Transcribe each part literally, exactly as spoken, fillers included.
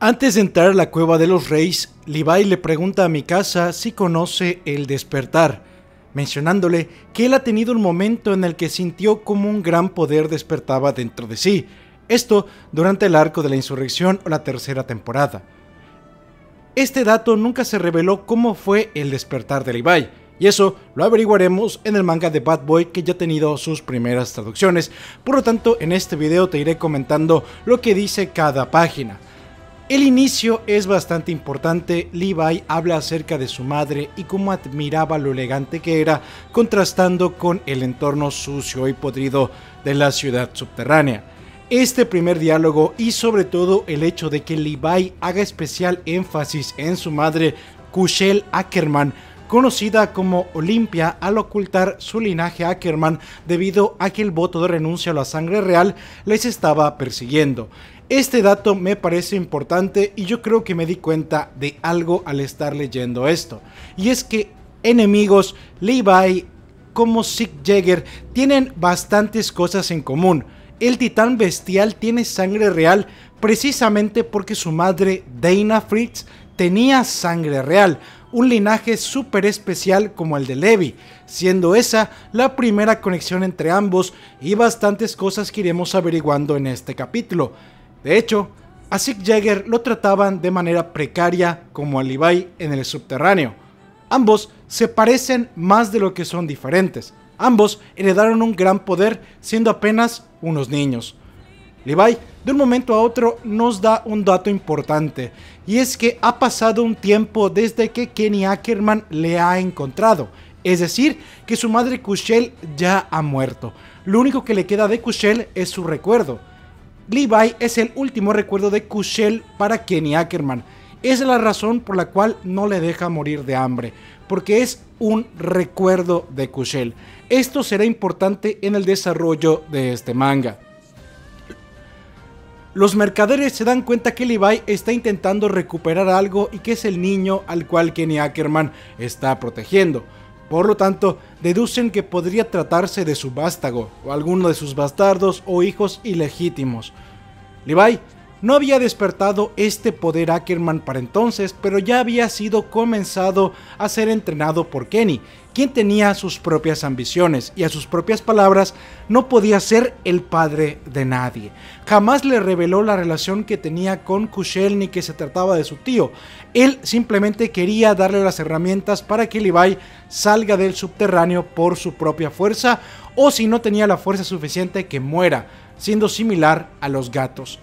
Antes de entrar a la cueva de los Reiss, Levi le pregunta a Mikasa si conoce el despertar, mencionándole que él ha tenido un momento en el que sintió como un gran poder despertaba dentro de sí, esto durante el arco de la insurrección o la tercera temporada. Este dato nunca se reveló cómo fue el despertar de Levi, y eso lo averiguaremos en el manga de Bad Boy que ya ha tenido sus primeras traducciones, por lo tanto en este video te iré comentando lo que dice cada página. El inicio es bastante importante. Levi habla acerca de su madre y cómo admiraba lo elegante que era, contrastando con el entorno sucio y podrido de la ciudad subterránea. Este primer diálogo y sobre todo el hecho de que Levi haga especial énfasis en su madre, Kuchel Ackerman, conocida como Olimpia al ocultar su linaje Ackerman debido a que el voto de renuncia a la sangre real les estaba persiguiendo. Este dato me parece importante y yo creo que me di cuenta de algo al estar leyendo esto, y es que enemigos Levi como Sieg Jaeger tienen bastantes cosas en común. El titán bestial tiene sangre real precisamente porque su madre Dana Fritz tenía sangre real, un linaje súper especial como el de Levi, siendo esa la primera conexión entre ambos y bastantes cosas que iremos averiguando en este capítulo. De hecho, a Sieg Jaeger lo trataban de manera precaria como a Levi en el subterráneo. Ambos se parecen más de lo que son diferentes. Ambos heredaron un gran poder siendo apenas unos niños. Levi, de un momento a otro, nos da un dato importante, y es que ha pasado un tiempo desde que Kenny Ackerman le ha encontrado, es decir, que su madre Kuchel ya ha muerto. Lo único que le queda de Kuchel es su recuerdo. Levi es el último recuerdo de Kuchel para Kenny Ackerman. Es la razón por la cual no le deja morir de hambre, porque es un recuerdo de Kuchel. Esto será importante en el desarrollo de este manga. Los mercaderes se dan cuenta que Levi está intentando recuperar algo y que es el niño al cual Kenny Ackerman está protegiendo. Por lo tanto, deducen que podría tratarse de su vástago, o alguno de sus bastardos o hijos ilegítimos. Levi no había despertado este poder Ackerman para entonces, pero ya había sido comenzado a ser entrenado por Kenny, quien tenía sus propias ambiciones y, a sus propias palabras, no podía ser el padre de nadie. Jamás le reveló la relación que tenía con Kuchel ni que se trataba de su tío. Él simplemente quería darle las herramientas para que Levi salga del subterráneo por su propia fuerza, o si no tenía la fuerza suficiente, que muera, siendo similar a los gatos.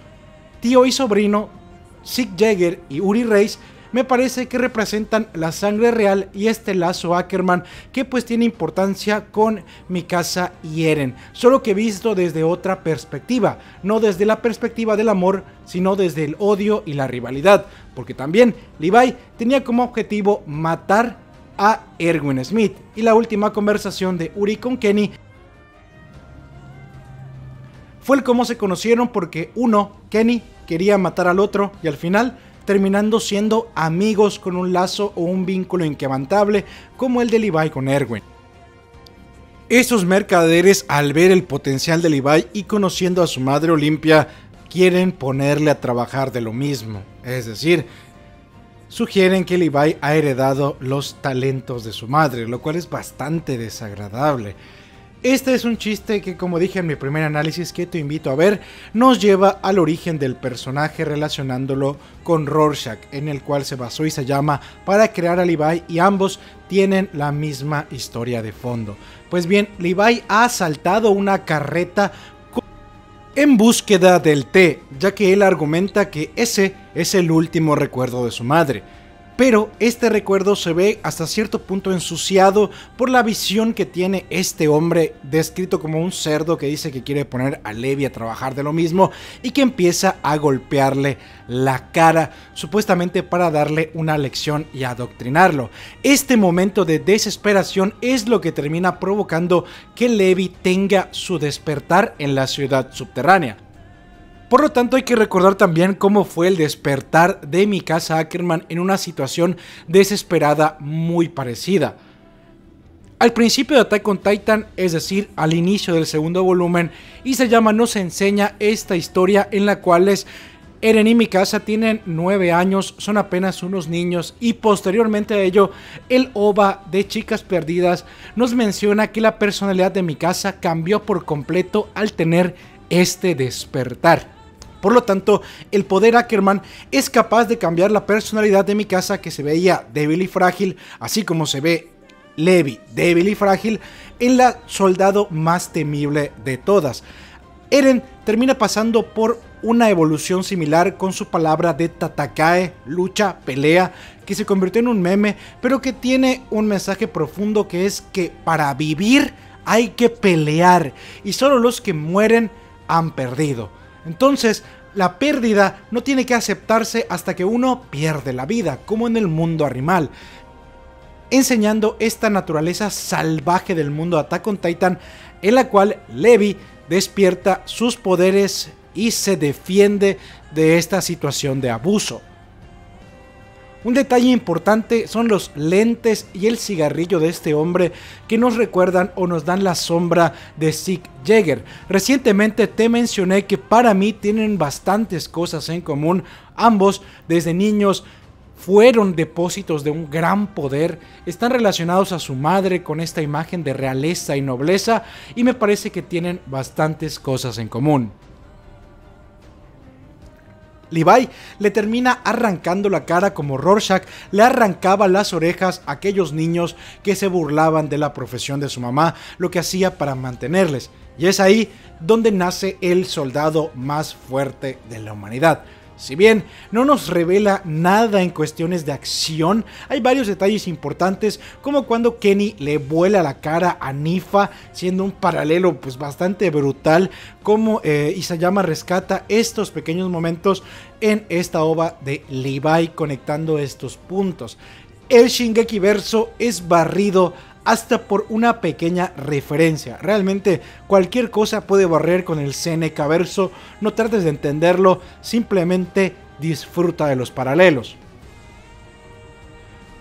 Tío y sobrino, Sieg Jaeger y Uri Reiss, me parece que representan la sangre real y este lazo Ackerman que pues tiene importancia con Mikasa y Eren, solo que visto desde otra perspectiva, no desde la perspectiva del amor, sino desde el odio y la rivalidad, porque también Levi tenía como objetivo matar a Erwin Smith, y la última conversación de Uri con Kenny fue el cómo se conocieron, porque uno, Kenny, quería matar al otro y al final terminando siendo amigos con un lazo o un vínculo inquebrantable como el de Levi con Erwin. Estos mercaderes, al ver el potencial de Levi y conociendo a su madre Olimpia, quieren ponerle a trabajar de lo mismo, es decir, sugieren que Levi ha heredado los talentos de su madre, lo cual es bastante desagradable. Este es un chiste que, como dije en mi primer análisis que te invito a ver, nos lleva al origen del personaje relacionándolo con Rorschach, en el cual se basó Isayama para crear a Levi, y ambos tienen la misma historia de fondo. Pues bien, Levi ha asaltado una carreta en búsqueda del té, ya que él argumenta que ese es el último recuerdo de su madre. Pero este recuerdo se ve hasta cierto punto ensuciado por la visión que tiene este hombre, descrito como un cerdo que dice que quiere poner a Levi a trabajar de lo mismo y que empieza a golpearle la cara, supuestamente para darle una lección y adoctrinarlo. Este momento de desesperación es lo que termina provocando que Levi tenga su despertar en la ciudad subterránea. Por lo tanto, hay que recordar también cómo fue el despertar de Mikasa Ackerman en una situación desesperada muy parecida. Al principio de Attack on Titan, es decir, al inicio del segundo volumen, Isayama nos enseña esta historia en la cual es Eren y Mikasa tienen nueve años, son apenas unos niños, y posteriormente a ello, el O V A de Chicas Perdidas nos menciona que la personalidad de Mikasa cambió por completo al tener este despertar. Por lo tanto, el poder Ackerman es capaz de cambiar la personalidad de Mikasa, que se veía débil y frágil, así como se ve Levi débil y frágil, en la soldado más temible de todas. Eren termina pasando por una evolución similar con su palabra de Tatakae, lucha, pelea, que se convirtió en un meme, pero que tiene un mensaje profundo, que es que para vivir hay que pelear y solo los que mueren han perdido. Entonces, la pérdida no tiene que aceptarse hasta que uno pierde la vida, como en el mundo animal. Enseñando esta naturaleza salvaje del mundo de Attack on Titan, en la cual Levi despierta sus poderes y se defiende de esta situación de abuso. Un detalle importante son los lentes y el cigarrillo de este hombre, que nos recuerdan o nos dan la sombra de Sieg Jaeger. Recientemente te mencioné que para mí tienen bastantes cosas en común. Ambos desde niños fueron depósitos de un gran poder, están relacionados a su madre con esta imagen de realeza y nobleza, y me parece que tienen bastantes cosas en común. Levi le termina arrancando la cara como Rorschach le arrancaba las orejas a aquellos niños que se burlaban de la profesión de su mamá, lo que hacía para mantenerles, y es ahí donde nace el soldado más fuerte de la humanidad. Si bien no nos revela nada en cuestiones de acción, hay varios detalles importantes, como cuando Kenny le vuela la cara a Nifa, siendo un paralelo pues bastante brutal, como eh, Isayama rescata estos pequeños momentos en esta ova de Levi, conectando estos puntos. El Shingekiverso es barrido hasta por una pequeña referencia. Realmente cualquier cosa puede barrer con el Senecaverso, no trates de entenderlo, simplemente disfruta de los paralelos.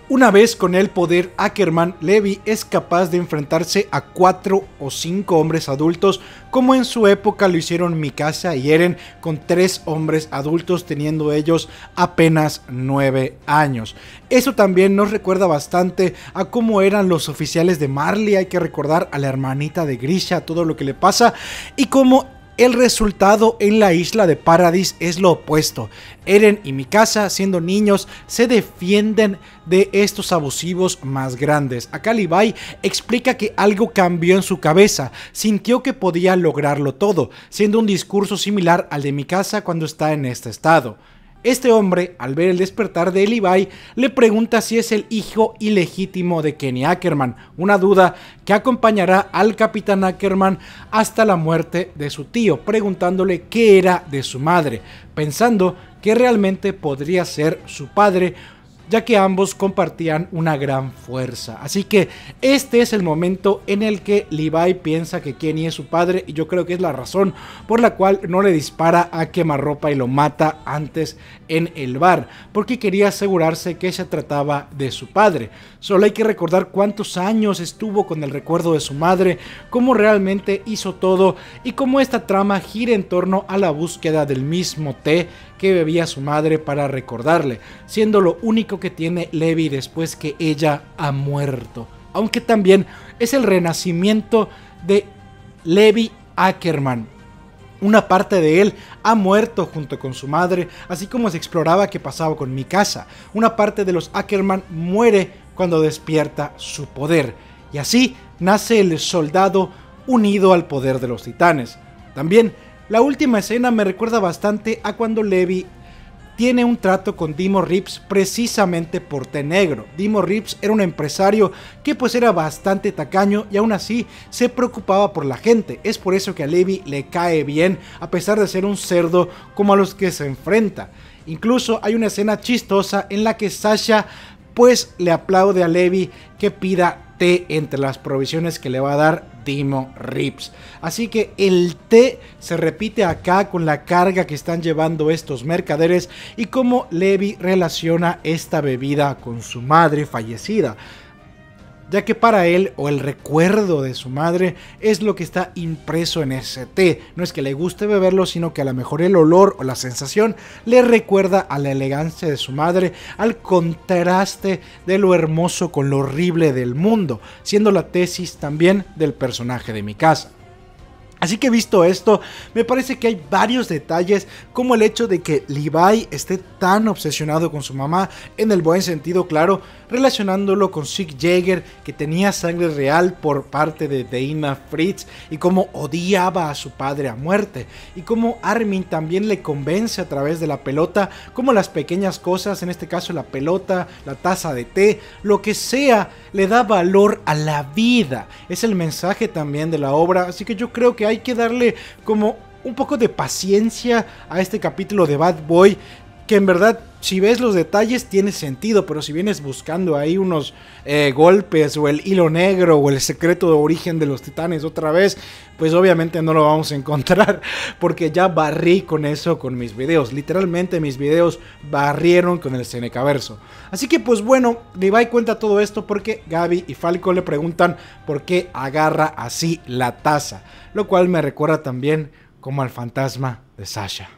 Una vez con el poder Ackerman, Levi es capaz de enfrentarse a cuatro o cinco hombres adultos, como en su época lo hicieron Mikasa y Eren, con tres hombres adultos teniendo ellos apenas nueve años. Eso también nos recuerda bastante a cómo eran los oficiales de Marley, hay que recordar a la hermanita de Grisha, todo lo que le pasa, y cómo el resultado en la isla de Paradise es lo opuesto. Eren y Mikasa, siendo niños, se defienden de estos abusivos más grandes. Akali Bai explica que algo cambió en su cabeza, sintió que podía lograrlo todo, siendo un discurso similar al de Mikasa cuando está en este estado. Este hombre, al ver el despertar de Levi, le pregunta si es el hijo ilegítimo de Kenny Ackerman, una duda que acompañará al capitán Ackerman hasta la muerte de su tío, preguntándole qué era de su madre, pensando que realmente podría ser su padre, ya que ambos compartían una gran fuerza. Así que este es el momento en el que Levi piensa que Kenny es su padre, y yo creo que es la razón por la cual no le dispara a quemarropa y lo mata antes en el bar, porque quería asegurarse que se trataba de su padre. Solo hay que recordar cuántos años estuvo con el recuerdo de su madre, cómo realmente hizo todo y cómo esta trama gira en torno a la búsqueda del mismo té que bebía su madre para recordarle, siendo lo único que tiene Levi después que ella ha muerto, aunque también es el renacimiento de Levi Ackerman. Una parte de él ha muerto junto con su madre, así como se exploraba que pasaba con Mikasa. Una parte de los Ackerman muere cuando despierta su poder, y así nace el soldado unido al poder de los titanes. También la última escena me recuerda bastante a cuando Levi tiene un trato con Dimo Rips precisamente por té negro. Dimo Rips era un empresario que pues era bastante tacaño y aún así se preocupaba por la gente. Es por eso que a Levi le cae bien, a pesar de ser un cerdo como a los que se enfrenta. Incluso hay una escena chistosa en la que Sasha pues le aplaude a Levi que pida té entre las provisiones que le va a dar Dimo Rips. Así que el té se repite acá con la carga que están llevando estos mercaderes y cómo Levi relaciona esta bebida con su madre fallecida. ya que para él o el recuerdo de su madre es lo que está impreso en ese té. No es que le guste beberlo, sino que a lo mejor el olor o la sensación le recuerda a la elegancia de su madre, al contraste de lo hermoso con lo horrible del mundo, siendo la tesis también del personaje de Mikasa. Así que visto esto, me parece que hay varios detalles, como el hecho de que Levi esté tan obsesionado con su mamá, en el buen sentido claro, relacionándolo con Sieg Jaeger, que tenía sangre real por parte de Dana Fritz, y cómo odiaba a su padre a muerte, y cómo Armin también le convence a través de la pelota, como las pequeñas cosas, en este caso la pelota, la taza de té, lo que sea, le da valor a la vida. Es el mensaje también de la obra, así que yo creo que hay Hay que darle como un poco de paciencia a este capítulo de Bad Boy, que en verdad, si ves los detalles, tiene sentido, pero si vienes buscando ahí unos eh, golpes o el hilo negro o el secreto de origen de los titanes otra vez, pues obviamente no lo vamos a encontrar, porque ya barrí con eso con mis videos. Literalmente mis videos barrieron con el Senecaverso. Así que pues bueno, Levi cuenta todo esto porque Gaby y Falco le preguntan por qué agarra así la taza, lo cual me recuerda también como al fantasma de Sasha.